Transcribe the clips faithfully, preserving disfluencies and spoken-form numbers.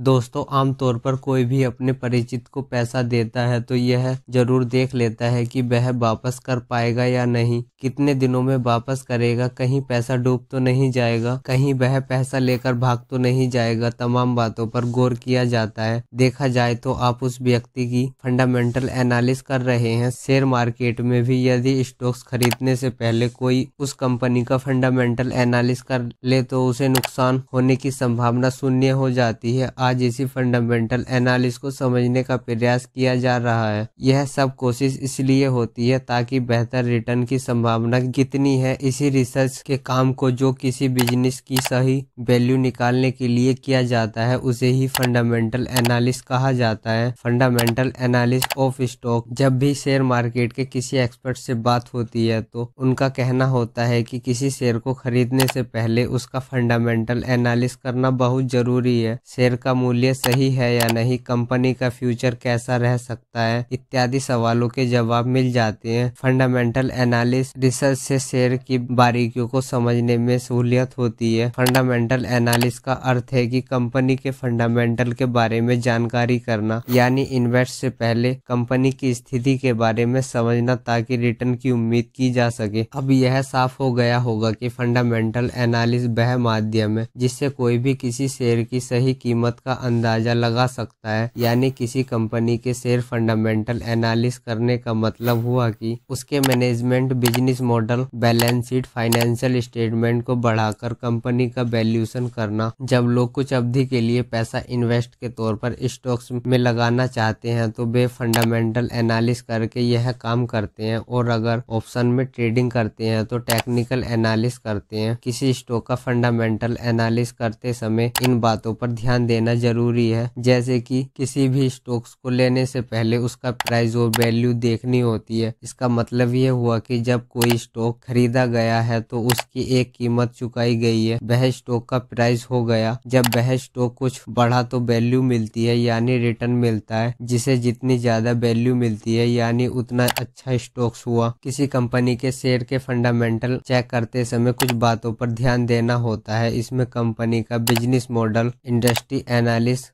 दोस्तों आमतौर पर कोई भी अपने परिचित को पैसा देता है तो यह जरूर देख लेता है कि वह वापस कर पाएगा या नहीं, कितने दिनों में वापस करेगा, कहीं पैसा डूब तो नहीं जाएगा, कहीं वह पैसा लेकर भाग तो नहीं जाएगा। तमाम बातों पर गौर किया जाता है। देखा जाए तो आप उस व्यक्ति की फंडामेंटल एनालिसिस कर रहे हैं। शेयर मार्केट में भी यदि स्टॉक्स खरीदने से पहले कोई उस कंपनी का फंडामेंटल एनालिसिस कर ले तो उसे नुकसान होने की संभावना शून्य हो जाती है। आज इसी फंडामेंटल एनालिसिस को समझने का प्रयास किया जा रहा है। यह सब कोशिश इसलिए होती है ताकि बेहतर रिटर्न की संभावना कितनी है, इसी रिसर्च के काम को जो किसी बिजनेस की सही वैल्यू निकालने के लिए किया जाता है उसे ही फंडामेंटल एनालिसिस कहा जाता है। Fundamental analysis of stock. जब भी शेयर मार्केट के किसी एक्सपर्ट से बात होती है तो उनका कहना होता है कि किसी शेयर को खरीदने से पहले उसका फंडामेंटल एनालिसिस करना बहुत जरूरी है। शेयर का मूल्य सही है या नहीं, कंपनी का फ्यूचर कैसा रह सकता है, इत्यादि सवालों के जवाब मिल जाते हैं। फंडामेंटल एनालिसिस रिसर्च से शेयर की बारीकियों को समझने में सहूलियत होती है। फंडामेंटल एनालिसिस का अर्थ है कि कंपनी के फंडामेंटल के बारे में जानकारी करना, यानी इन्वेस्ट से पहले कंपनी की स्थिति के बारे में समझना ताकि रिटर्न की उम्मीद की जा सके। अब यह साफ हो गया होगा कि फंडामेंटल एनालिसिस वह माध्यम है जिससे कोई भी किसी शेयर की सही कीमत का अंदाजा लगा सकता है, यानी किसी कंपनी के शेयर फंडामेंटल एनालिसिस करने का मतलब हुआ कि उसके management, business model, balance sheet, financial statement को बढ़ाकर कंपनी का वैल्यूएशन करना। जब लोग कुछ अवधि के लिए पैसा इन्वेस्ट के तौर पर स्टॉक्स में लगाना चाहते हैं तो वे फंडामेंटल एनालिसिस करके यह काम करते हैं, और अगर ऑप्शन में ट्रेडिंग करते हैं तो टेक्निकल एनालिसिस करते हैं। किसी स्टॉक का फंडामेंटल एनालिसिस करते समय इन बातों पर ध्यान देना जरूरी है, जैसे कि किसी भी स्टॉक्स को लेने से पहले उसका प्राइस और वैल्यू देखनी होती है। इसका मतलब यह हुआ कि जब कोई स्टॉक खरीदा गया है तो उसकी एक कीमत चुकाई गई है, वह स्टॉक का प्राइस हो गया। जब वह स्टॉक कुछ बढ़ा तो वैल्यू मिलती है यानी रिटर्न मिलता है, जिसे जितनी ज्यादा वैल्यू मिलती है यानी उतना अच्छा स्टॉक्स हुआ। किसी कंपनी के शेयर के फंडामेंटल चेक करते समय कुछ बातों पर ध्यान देना होता है। इसमें कंपनी का business model, industry analysis,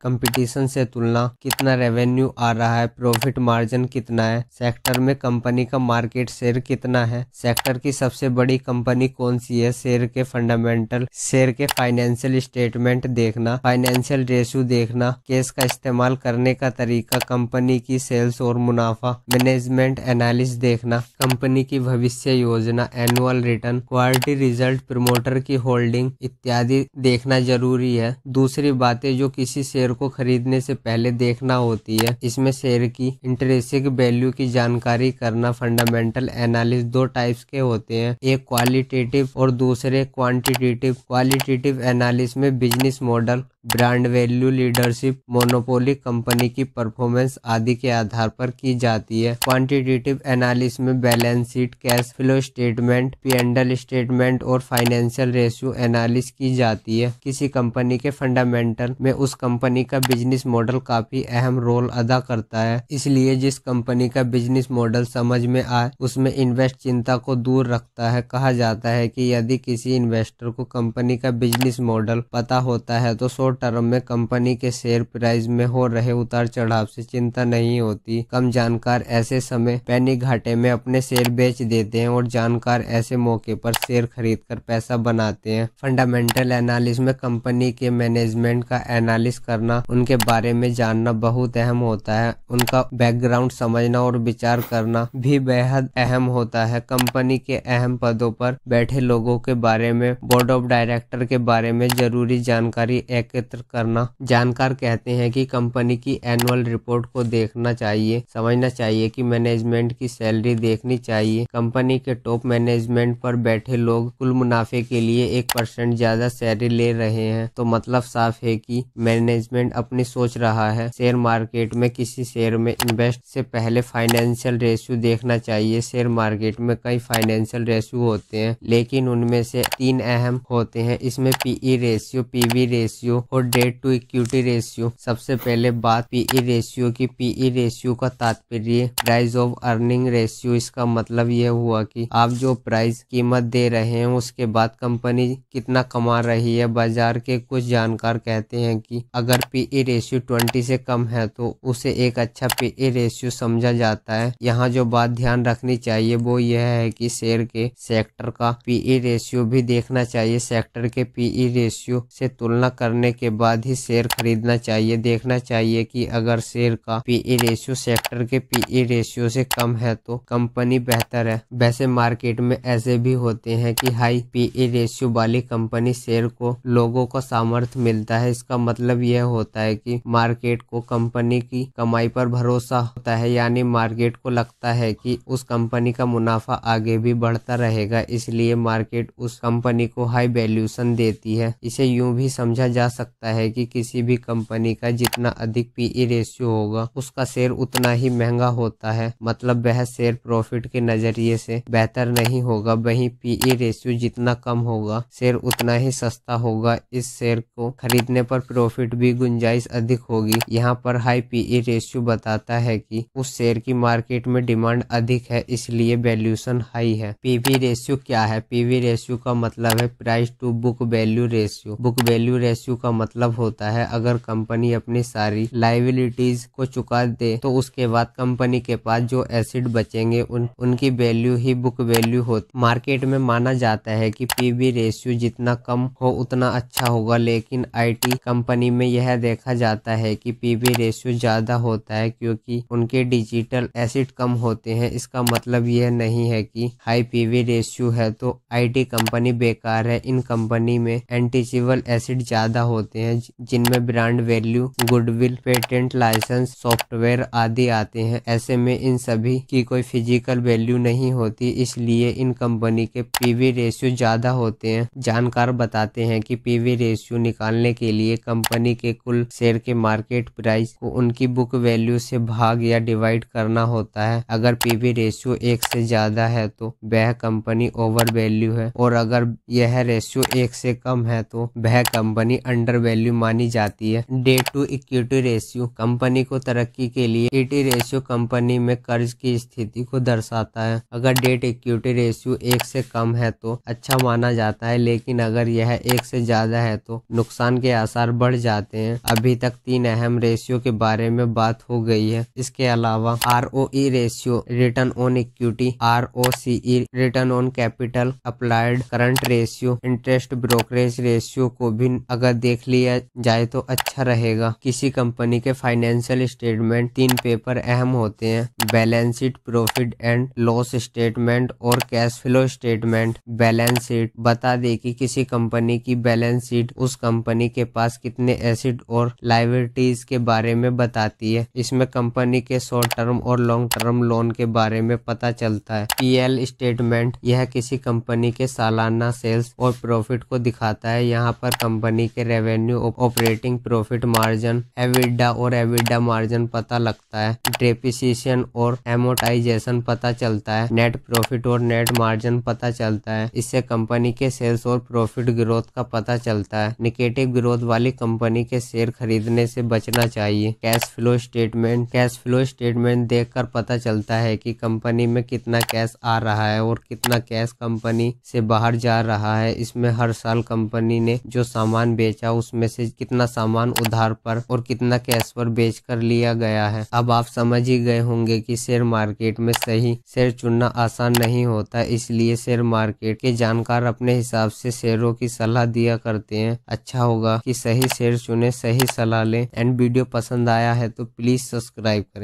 competition से तुलना, कितना रेवेन्यू आ रहा है, प्रॉफिट मार्जिन कितना है, सेक्टर में कंपनी का मार्केट शेयर कितना है, सेक्टर की सबसे बड़ी कंपनी कौन सी है, शेयर के फंडामेंटल, शेयर के फाइनेंशियल स्टेटमेंट देखना, फाइनेंशियल रेशियो देखना, कैश का इस्तेमाल करने का तरीका, कंपनी की सेल्स और मुनाफा, मैनेजमेंट एनालिसिस देखना, कंपनी की भविष्य योजना, annual return, quarterly result, promoter की होल्डिंग इत्यादि देखना जरूरी है। दूसरी बातें जो किसी शेयर को खरीदने से पहले देखना होती है, इसमें शेयर की इंट्रिंसिक वैल्यू की जानकारी करना। फंडामेंटल एनालिसिस दो टाइप्स के होते हैं, एक क्वालिटेटिव और दूसरे क्वांटिटेटिव। क्वालिटेटिव एनालिसिस में business model, brand value, leadership, monopoly, company की परफॉर्मेंस आदि के आधार पर की जाती है। क्वांटिटेटिव एनालिसिस में balance sheet, cash flow statement, P and L statement और फाइनेंशियल रेशियो एनालिसिस की जाती है। किसी कंपनी के फंडामेंटल में उस कंपनी का बिजनेस मॉडल काफी अहम रोल अदा करता है, इसलिए जिस कंपनी का बिजनेस मॉडल समझ में आए उसमें इन्वेस्ट चिंता को दूर रखता है। कहा जाता है कि यदि किसी इन्वेस्टर को कंपनी का बिजनेस मॉडल पता होता है तो शॉर्ट टर्म में कंपनी के शेयर प्राइस में हो रहे उतार चढ़ाव से चिंता नहीं होती। कम जानकार ऐसे समय पैनिक घाटे में अपने शेयर बेच देते हैं और जानकार ऐसे मौके पर शेयर खरीद कर पैसा बनाते हैं। फंडामेंटल एनालिसिस में कंपनी के मैनेजमेंट का एनालिसिस करना, उनके बारे में जानना बहुत अहम होता है। उनका बैकग्राउंड समझना और विचार करना भी बेहद अहम होता है। कंपनी के अहम पदों पर बैठे लोगों के बारे में, बोर्ड ऑफ डायरेक्टर के बारे में जरूरी जानकारी एकत्र करना। जानकार कहते हैं कि कंपनी की एनुअल रिपोर्ट को देखना चाहिए, समझना चाहिए कि मैनेजमेंट की सैलरी देखनी चाहिए, कंपनी के टॉप मैनेजमेंट पर बैठे लोग कुल मुनाफे के लिए एक परसेंट ज्यादा सैलरी ले रहे हैं, तो मतलब साफ है कि मैनेजमेंट अपनी सोच रहा है। शेयर मार्केट में किसी शेयर में इन्वेस्ट से पहले फाइनेंशियल रेशियो देखना चाहिए। शेयर मार्केट में कई फाइनेंशियल रेशियो होते हैं, लेकिन उनमें से तीन अहम होते हैं। इसमें पीई रेशियो, पीवी रेशियो और डेट टू इक्विटी रेशियो। सबसे पहले बात पीई रेशियो की। पीई रेशियो का तात्पर्य प्राइस ऑफ अर्निंग रेशियो। इसका मतलब यह हुआ कि आप जो प्राइस कीमत दे रहे हैं उसके बाद कंपनी कितना कमा रही है। बाजार के कुछ जानकार कहते हैं कि अगर पीई रेशियो ट्वेंटी से कम है तो उसे एक अच्छा पीई रेशियो समझा जाता है। यहाँ जो बात ध्यान रखनी चाहिए वो यह है कि शेयर के सेक्टर का पीई रेशियो भी देखना चाहिए। सेक्टर के पीई रेशियो से तुलना करने के बाद ही शेयर खरीदना चाहिए। देखना चाहिए कि अगर शेयर का पीई रेशियो सेक्टर के पीई रेशियो से कम है तो कंपनी बेहतर है। वैसे मार्केट में ऐसे भी होते हैं कि हाई पीई रेशियो वाली कंपनी शेयर को लोगों का सामर्थ्य मिलता है। इसका मतलब यह होता है कि मार्केट को कंपनी की कमाई पर भरोसा होता है, यानी मार्केट को लगता है कि उस कंपनी का मुनाफा आगे भी बढ़ता रहेगा, इसलिए मार्केट उस कंपनी को हाई वैल्यूएशन देती है। इसे यूं भी समझा जा सकता है कि किसी भी कंपनी का जितना अधिक पीई रेशियो होगा उसका शेयर उतना ही महंगा होता है, मतलब वह शेयर प्रॉफिट के नजरिए से बेहतर नहीं होगा। वहीं पीई रेशियो जितना कम होगा शेयर उतना ही सस्ता होगा। इस शेयर को खरीदने पर प्रॉफिट भी गुंजाइश अधिक होगी। यहाँ पर हाई पीई रेशियो बताता है कि उस शेयर की मार्केट में डिमांड अधिक है, इसलिए वैल्यूएशन हाई है। पीवी रेशियो क्या है? पीवी रेशियो का मतलब है price to book value ratio. Book value ratio का मतलब होता है अगर कंपनी अपनी सारी लायबिलिटीज को चुका दे तो उसके बाद कंपनी के पास जो एसेट बचेंगे उन उनकी वैल्यू ही बुक वैल्यू होती। मार्केट में माना जाता है कि पीवी रेशियो जितना कम हो उतना अच्छा होगा, लेकिन आईटी कंपनी में यह देखा जाता है कि पीवी रेशियो ज्यादा होता है क्योंकि उनके डिजिटल एसेट कम होते हैं। इसका मतलब यह नहीं है कि हाई पीवी रेशियो है तो आईटी कंपनी बेकार है। इन कंपनी में इंटेंजिबल एसेट ज्यादा होते हैं जिनमें brand value, goodwill, patent, licence, software आदि आते हैं। ऐसे में इन सभी की कोई फिजिकल वैल्यू नहीं होती, इसलिए इन कंपनी के पीवी रेशियो ज्यादा होते हैं। जानकार बताते हैं कि पीवी रेशियो निकालने के लिए कंपनी के कुल शेयर के मार्केट प्राइस को उनकी बुक वैल्यू से भाग या डिवाइड करना होता है। अगर पीवी रेशियो एक से ज्यादा है तो वह कंपनी ओवर वैल्यू है, और अगर यह रेशियो एक से कम है तो वह कंपनी अंडर वैल्यू मानी जाती है। Debt to equity ratio company को तरक्की के लिए। इक्विटी रेशियो कंपनी में कर्ज की स्थिति को दर्शाता है। अगर डेट इक्विटी रेशियो एक से कम है तो अच्छा माना जाता है, लेकिन अगर यह एक से ज्यादा है तो नुकसान के आसार बढ़ जाते हैं। अभी तक तीन अहम रेशियो के बारे में बात हो गई है। इसके अलावा ROE ratio return on equity, ROCE return on capital applied, current ratio interest brokerage ratio को भी अगर देख लिया जाए तो अच्छा रहेगा। किसी कंपनी के फाइनेंशियल स्टेटमेंट तीन पेपर अहम होते हैं, balance sheet, profit and loss statement और cash flow statement. Balance sheet बता दे कि किसी कंपनी की बैलेंस शीट उस कंपनी के पास कितने एसेट और लायबिलिटीज के बारे में बताती है। इसमें कंपनी के शॉर्ट टर्म और लॉन्ग टर्म लोन के बारे में पता चलता है। पीएल स्टेटमेंट यह किसी कंपनी के सालाना सेल्स और प्रॉफिट को दिखाता है। यहाँ पर कंपनी के revenue, operating profit margin, EBITDA और एविडा मार्जिन पता लगता है। डेप्रिसिएशन और एमोटाइजेशन पता चलता है। नेट प्रॉफिट और नेट मार्जिन पता चलता है। इससे कंपनी के सेल्स और प्रॉफिट ग्रोथ का पता चलता है। नेगेटिव ग्रोथ वाली कंपनी के शेयर खरीदने से बचना चाहिए। Cash flow statement cash flow statement देखकर पता चलता है कि कंपनी में कितना कैश आ रहा है और कितना कैश कंपनी से बाहर जा रहा है। इसमें हर साल कंपनी ने जो सामान बेचा उसमें से कितना सामान उधार पर और कितना कैश पर बेच कर लिया गया है। अब आप समझ ही गए होंगे कि शेयर मार्केट में सही शेयर चुनना आसान नहीं होता, इसलिए शेयर मार्केट के जानकार अपने हिसाब से शेयरों की सलाह दिया करते हैं। अच्छा होगा कि सही शेयर चुने, सही सलाह लें। एंड वीडियो पसंद आया है तो प्लीज सब्सक्राइब करें।